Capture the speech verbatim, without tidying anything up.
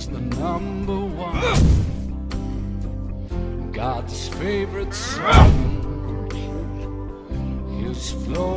he's the number one. God's favorite son. His flow